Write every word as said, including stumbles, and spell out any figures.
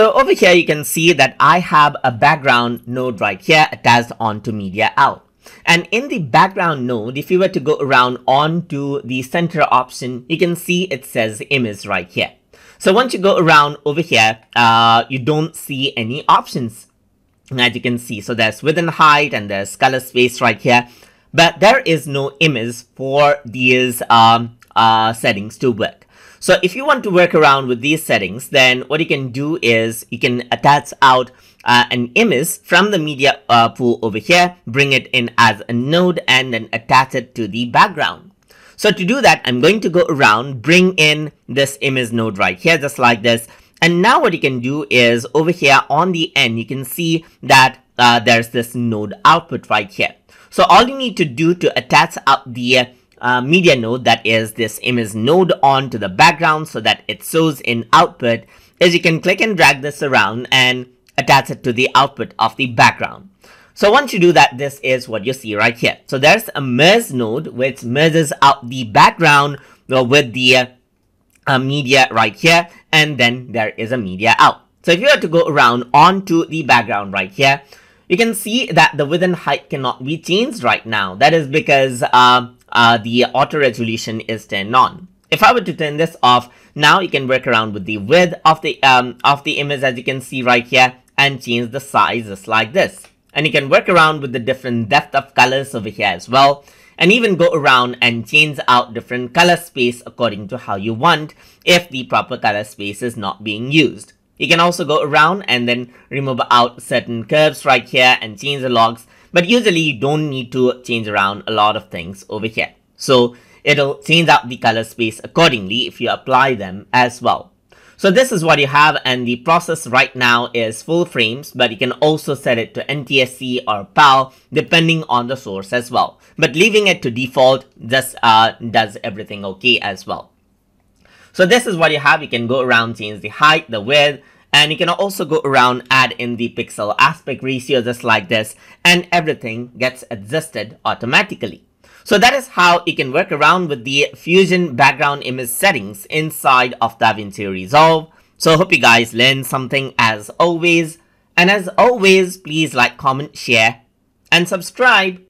So over here, you can see that I have a background node right here attached onto media out. And in the background node, if you were to go around onto the center option, you can see it says image right here. So once you go around over here, uh, you don't see any options, as you can see. So there's width and height and there's color space right here, but there is no image for these um, uh, settings to work. So if you want to work around with these settings, then what you can do is you can attach out uh, an image from the media uh, pool over here, bring it in as a node, and then attach it to the background. So to do that, I'm going to go around, bring in this image node right here, just like this. And now what you can do is over here on the end, you can see that uh, there's this node output right here. So all you need to do to attach out the Uh, media node, that is this image node, onto the background so that it shows in output, is you can click and drag this around and attach it to the output of the background. So once you do that, this is what you see right here. So there's a merge node which merges out the background with the uh, media right here, and then there is a media out. So if you were to go around onto the background right here, you can see that the width and height cannot be changed right now. That is because uh, Uh, the auto resolution is turned on. If I were to turn this off, now you can work around with the width of the um, of the image, as you can see right here, and change the size just like this. And you can work around with the different depth of colors over here as well, and even go around and change out different color space according to how you want if the proper color space is not being used. You can also go around and then remove out certain curves right here and change the logs. But usually you don't need to change around a lot of things over here. So it'll change out the color space accordingly if you apply them as well. So this is what you have, and the process right now is full frames, but you can also set it to N T S C or P A L depending on the source as well. But leaving it to default just uh, does everything okay as well. So this is what you have. You can go around, change the height, the width, and you can also go around, add in the pixel aspect ratio just like this, and everything gets adjusted automatically. So that is how you can work around with the Fusion background image settings inside of DaVinci Resolve. So I hope you guys learned something as always. And as always, please like, comment, share, and subscribe.